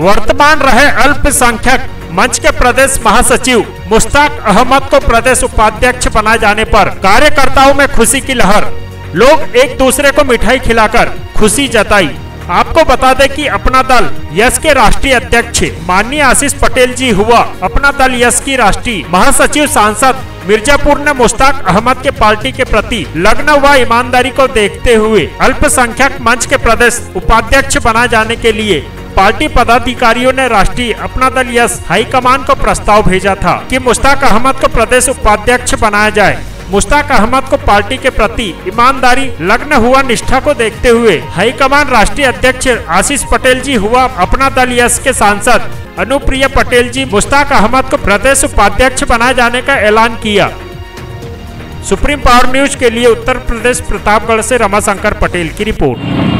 वर्तमान रहे अल्पसंख्यक मंच के प्रदेश महासचिव मुश्ताक अहमद को प्रदेश उपाध्यक्ष बनाए जाने पर कार्यकर्ताओं में खुशी की लहर, लोग एक दूसरे को मिठाई खिलाकर खुशी जताई। आपको बता दें कि अपना दल यश के राष्ट्रीय अध्यक्ष माननीय आशीष पटेल जी हुआ अपना दल यश की राष्ट्रीय महासचिव सांसद मिर्जापुर ने मुश्ताक अहमद के पार्टी के प्रति लगन व ईमानदारी को देखते हुए अल्पसंख्यक मंच के प्रदेश उपाध्यक्ष बनाए जाने के लिए पार्टी पदाधिकारियों ने राष्ट्रीय अपना दल यश हाईकमान को प्रस्ताव भेजा था कि मुश्ताक अहमद को प्रदेश उपाध्यक्ष बनाया जाए। मुश्ताक अहमद को पार्टी के प्रति ईमानदारी, लगन हुआ निष्ठा को देखते हुए हाईकमान राष्ट्रीय अध्यक्ष आशीष पटेल जी हुआ अपना दल यश के सांसद अनुप्रिया पटेल जी मुश्ताक अहमद को प्रदेश उपाध्यक्ष बनाए जाने का ऐलान किया। सुप्रीम पावर न्यूज के लिए उत्तर प्रदेश प्रतापगढ़ से रमाशंकर पटेल की रिपोर्ट।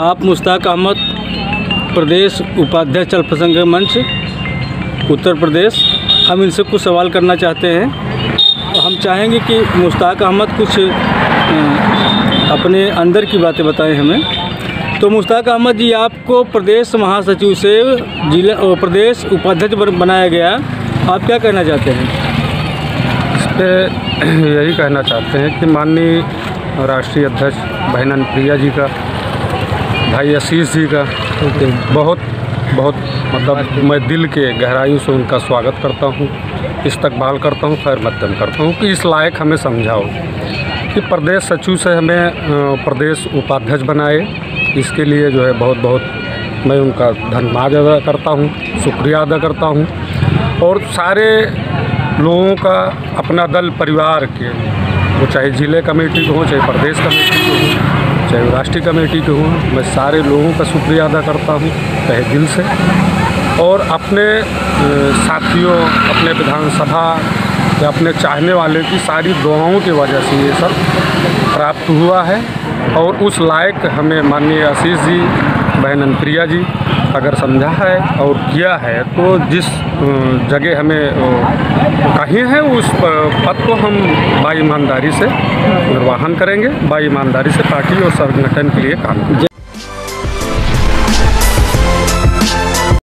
आप मुश्ताक अहमद प्रदेश उपाध्यक्ष अल्पसंख्यक मंच उत्तर प्रदेश, हम इनसे कुछ सवाल करना चाहते हैं। तो हम चाहेंगे कि मुश्ताक अहमद कुछ अपने अंदर की बातें बताएं हमें। तो मुश्ताक अहमद जी, आपको प्रदेश महासचिव से जिला प्रदेश उपाध्यक्ष बनाया गया, आप क्या कहना चाहते हैं? इस पर यही कहना चाहते हैं कि माननीय राष्ट्रीय अध्यक्ष बहन अनुप्रिया जी का, भाई आशीष जी का बहुत बहुत मतलब मैं दिल के गहराइयों से उनका स्वागत करता हूँ, इस्तकबाल करता हूँ, खैर मकदम करता हूँ कि इस लायक हमें समझाओ कि प्रदेश सचिव से हमें प्रदेश उपाध्यक्ष बनाए। इसके लिए जो है बहुत बहुत मैं उनका धन्यवाद अदा करता हूँ, शुक्रिया अदा करता हूँ और सारे लोगों का अपना दल परिवार के, वो चाहे ज़िले कमेटी के हों, चाहे प्रदेश कमेटी के हों, चाहे राष्ट्रीय कमेटी के हों, मैं सारे लोगों का शुक्रिया अदा करता हूँ तहे दिल से। और अपने साथियों, अपने विधानसभा या अपने चाहने वाले की सारी दुआओं की वजह से ये सब प्राप्त हुआ है और उस लायक हमें माननीय आशीष जी, बहन अनुप्रिया जी अगर समझा है और किया है तो जिस जगह हमें कहीं है उस पद को हम बाईमानदारी से निर्वाहन करेंगे, बाईमानदारी से पार्टी और संगठन के लिए काम करेंगे।